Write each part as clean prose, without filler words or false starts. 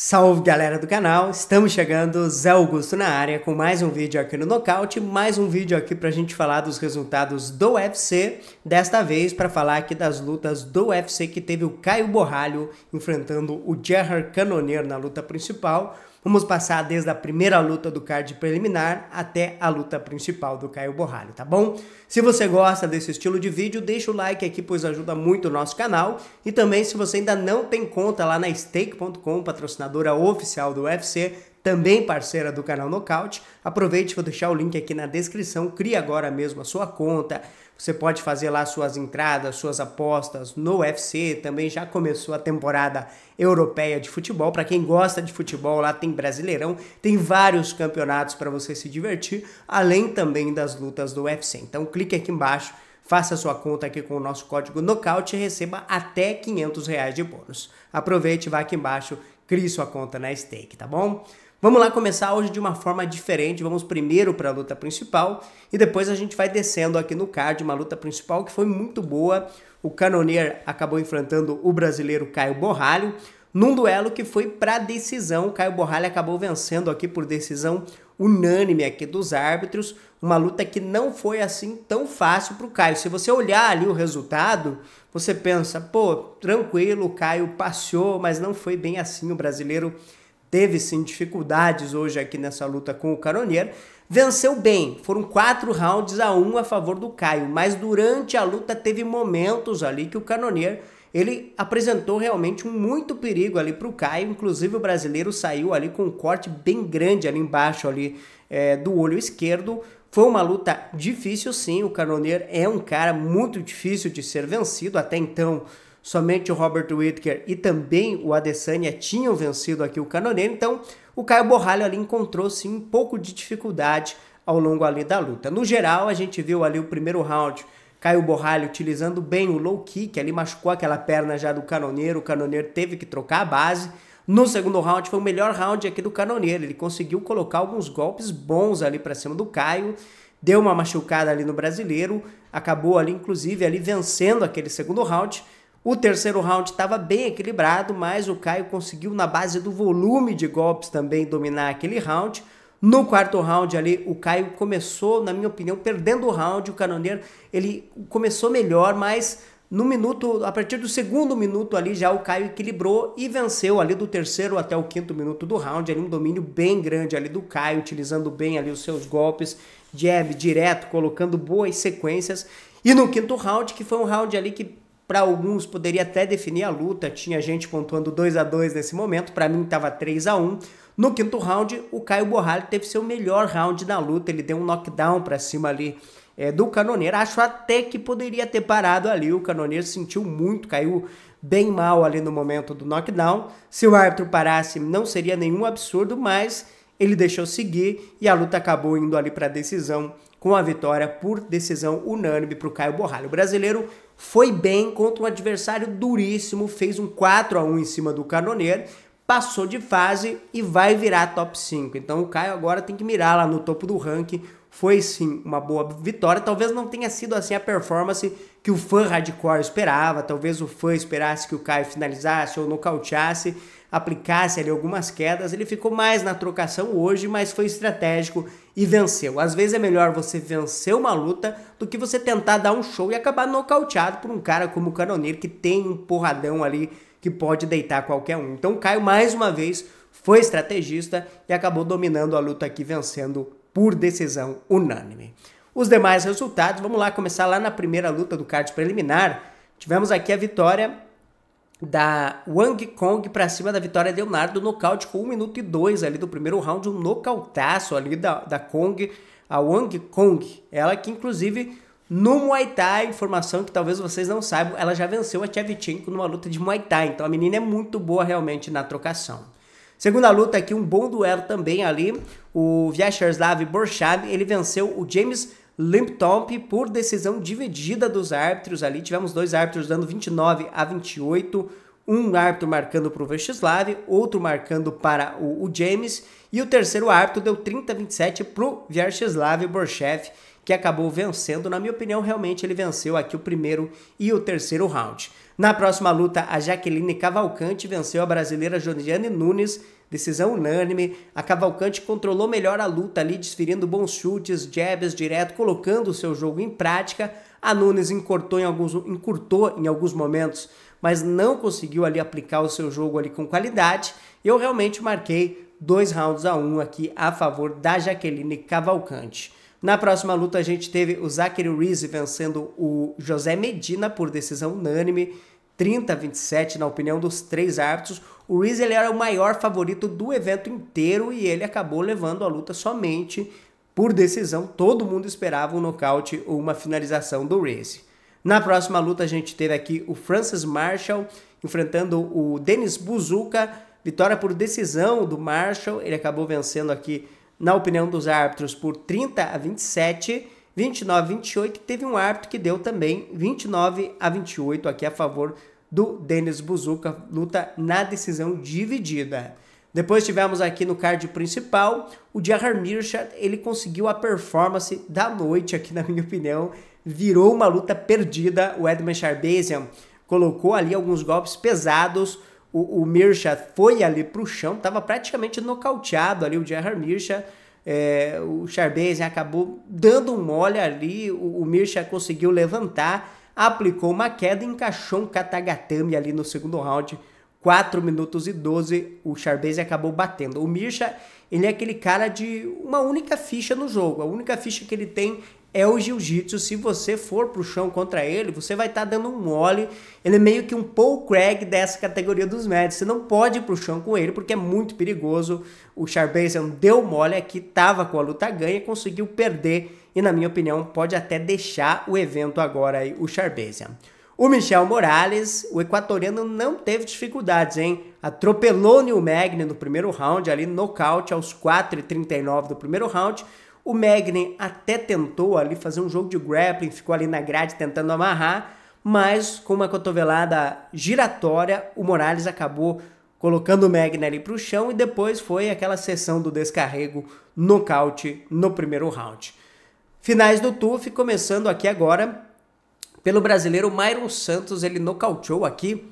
Salve galera do canal, estamos chegando, Zé Augusto na área com mais um vídeo aqui no Nocaute, mais um vídeo aqui pra gente falar dos resultados do UFC, desta vez para falar aqui das lutas do UFC que teve o Caio Borralho enfrentando o Jared Cannonier na luta principal. Vamos passar desde a primeira luta do card preliminar até a luta principal do Caio Borralho, tá bom? Se você gosta desse estilo de vídeo, deixa o like aqui, pois ajuda muito o nosso canal. E também, se você ainda não tem conta lá na Stake.com, patrocinadora oficial do UFC, também parceira do canal Nocaute, aproveite, vou deixar o link aqui na descrição, crie agora mesmo a sua conta. Você pode fazer lá suas entradas, suas apostas no UFC, também já começou a temporada europeia de futebol, para quem gosta de futebol lá tem Brasileirão, tem vários campeonatos para você se divertir, além também das lutas do UFC. Então clique aqui embaixo, faça sua conta aqui com o nosso código NOCAUTE e receba até R$500 de bônus. Aproveite, vá aqui embaixo, crie sua conta na Stake, tá bom? Vamos lá começar hoje de uma forma diferente, vamos primeiro para a luta principal e depois a gente vai descendo aqui no card, uma luta principal que foi muito boa. O Cannonier acabou enfrentando o brasileiro Caio Borralho, num duelo que foi para decisão. O Caio Borralho acabou vencendo aqui por decisão unânime aqui dos árbitros, uma luta que não foi assim tão fácil para o Caio. Se você olhar ali o resultado, você pensa, pô, tranquilo, o Caio passeou, mas não foi bem assim. O brasileiro teve sim dificuldades hoje aqui nessa luta com o Cannonier, venceu bem, foram 4 rounds a 1 a favor do Caio, mas durante a luta teve momentos ali que o Cannonier, ele apresentou realmente muito perigo ali para o Caio, inclusive o brasileiro saiu ali com um corte bem grande ali embaixo ali, do olho esquerdo. Foi uma luta difícil sim, o Cannonier é um cara muito difícil de ser vencido, até então somente o Robert Whitaker e também o Adesanya tinham vencido aqui o Cannonier, então o Caio Borralho ali encontrou sim um pouco de dificuldade ao longo ali da luta. No geral, a gente viu ali o primeiro round, Caio Borralho utilizando bem o low kick, ali machucou aquela perna já do Cannonier, o Cannonier teve que trocar a base. No segundo round foi o melhor round aqui do Cannonier, ele conseguiu colocar alguns golpes bons ali para cima do Caio, deu uma machucada ali no brasileiro, acabou ali inclusive ali vencendo aquele segundo round. O terceiro round estava bem equilibrado, mas o Caio conseguiu na base do volume de golpes também dominar aquele round. No quarto round ali, o Caio começou, na minha opinião, perdendo o round. O Cannonier, ele começou melhor, mas no minuto, a partir do segundo minuto ali já o Caio equilibrou e venceu ali do terceiro até o quinto minuto do round. Ali um domínio bem grande ali do Caio, utilizando bem ali os seus golpes, jab direto, colocando boas sequências. E no quinto round, que foi um round ali que para alguns poderia até definir a luta, tinha gente pontuando 2-2 nesse momento, para mim estava 3-1. No quinto round, o Caio Borralho teve seu melhor round na luta, ele deu um knockdown para cima ali do Cannonier, acho até que poderia ter parado ali, o Cannonier sentiu muito, caiu bem mal ali no momento do knockdown. Se o árbitro parasse, não seria nenhum absurdo, mas ele deixou seguir e a luta acabou indo ali para a decisão, com a vitória por decisão unânime para o Caio Borralho. O brasileiro foi bem contra um adversário duríssimo, fez um 4-1 em cima do Cannonier, passou de fase e vai virar top 5. Então o Caio agora tem que mirar lá no topo do ranking. Foi sim uma boa vitória, talvez não tenha sido assim a performance que o fã hardcore esperava, talvez o fã esperasse que o Caio finalizasse ou nocauteasse, aplicasse ali algumas quedas, ele ficou mais na trocação hoje, mas foi estratégico e venceu. Às vezes é melhor você vencer uma luta do que você tentar dar um show e acabar nocauteado por um cara como o Cannonier, que tem um porradão ali que pode deitar qualquer um. Então Caio mais uma vez foi estrategista e acabou dominando a luta aqui, vencendo por decisão unânime. Os demais resultados, vamos lá começar lá na primeira luta do card preliminar. Tivemos aqui a vitória da Wang Cong para cima da Vitória Leonardo, nocaute com 1 minuto e 2 ali do primeiro round, um nocautaço ali da Cong, a Wang Cong, ela que inclusive no Muay Thai, informação que talvez vocês não saibam, ela já venceu a Chevchenko numa luta de Muay Thai, então a menina é muito boa realmente na trocação. Segunda luta aqui, um bom duelo também ali, o Viacheslav Borshchev, ele venceu o James Llontop por decisão dividida dos árbitros ali, tivemos 2 árbitros dando 29-28, um árbitro marcando para o Viacheslav, outro marcando para o James, e o terceiro árbitro deu 30-27 para o Viacheslav Borshchev, que acabou vencendo. Na minha opinião, realmente ele venceu aqui o primeiro e o terceiro round. Na próxima luta, a Jacqueline Cavalcanti venceu a brasileira Josiane Nunes, decisão unânime. A Cavalcanti controlou melhor a luta ali, desferindo bons chutes, jabs direto, colocando o seu jogo em prática. A Nunes encurtou em alguns momentos, mas não conseguiu ali aplicar o seu jogo ali com qualidade. Eu realmente marquei 2 rounds a 1 aqui a favor da Jacqueline Cavalcanti. Na próxima luta a gente teve o Zachary Reese vencendo o José Medina por decisão unânime, 30-27 na opinião dos 3 árbitros. O Reese ele era o maior favorito do evento inteiro e ele acabou levando a luta somente por decisão. Todo mundo esperava um nocaute ou uma finalização do Reese. Na próxima luta a gente teve aqui o Francis Marshall enfrentando o Dennis Buzukja, vitória por decisão do Marshall. Ele acabou vencendo aqui, na opinião dos árbitros, por 30-27, 29-28. Teve um árbitro que deu também 29-28 aqui a favor do Dennis Buzukja, luta na decisão dividida. Depois tivemos aqui no card principal, o Gerald Meerschaert, ele conseguiu a performance da noite aqui, na minha opinião. Virou uma luta perdida. O Edmen Shahbazyan colocou ali alguns golpes pesados. O Meerschaert foi ali para o chão, estava praticamente nocauteado ali o Gerald Meerschaert. O Shahbazyan acabou dando um mole ali, o Meerschaert conseguiu levantar, aplicou uma queda e encaixou um Katagatami ali no segundo round, 4 minutos e 12, o Shahbazyan acabou batendo. O Meerschaert, ele é aquele cara de uma única ficha no jogo, a única ficha que ele tem é o jiu-jitsu. Se você for pro chão contra ele, você vai estar dando um mole. Ele é meio que um Paul Craig dessa categoria dos médios. Você não pode ir pro chão com ele porque é muito perigoso. O Shahbazyan deu mole aqui, tava com a luta ganha, conseguiu perder e, na minha opinião, pode até deixar o evento agora aí, o Shahbazyan. O Michael Morales, o equatoriano, não teve dificuldades, hein? Atropelou Neil Magny no primeiro round, ali nocaute aos 4:39 do primeiro round. O Magny até tentou ali fazer um jogo de grappling, ficou ali na grade tentando amarrar, mas com uma cotovelada giratória, o Morales acabou colocando o Magny ali para o chão e depois foi aquela sessão do descarrego, nocaute no primeiro round. Finais do TUF, começando aqui agora pelo brasileiro Mairon Santos, ele nocauteou aqui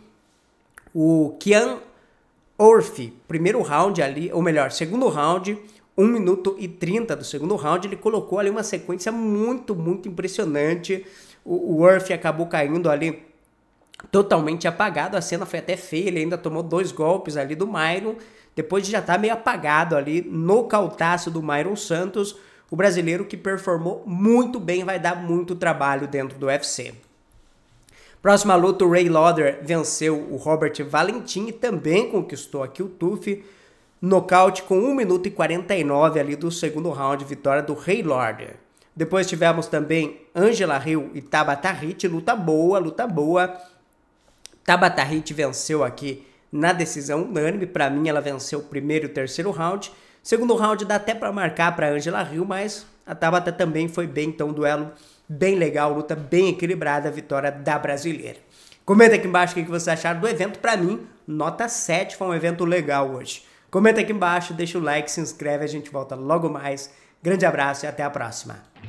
o Kaan Ofli, primeiro round ali, ou melhor, segundo round, 1 minuto e 30 do segundo round, ele colocou ali uma sequência muito impressionante. O Ofli acabou caindo ali totalmente apagado, a cena foi até feia, ele ainda tomou 2 golpes ali do Mairon, depois já tá meio apagado ali, nocautaço do Mairon Santos, o brasileiro que performou muito bem, vai dar muito trabalho dentro do UFC. Próxima luta, o Ryan Loder venceu o Robert Valentin e também conquistou aqui o TUF, nocaute com 1 minuto e 49 ali do segundo round, vitória do Ryan Loder. Depois tivemos também Angela Hill e Tabatha Ricci, luta boa. Tabatha Ricci venceu aqui na decisão unânime, para mim ela venceu o primeiro e o terceiro round. Segundo round dá até para marcar para Angela Hill, mas a Tabatha também foi bem, então um duelo bem legal, luta bem equilibrada, vitória da brasileira. Comenta aqui embaixo o que você acharam do evento, para mim, nota 7, foi um evento legal hoje. Comenta aqui embaixo, deixa o like, se inscreve, a gente volta logo mais. Grande abraço e até a próxima.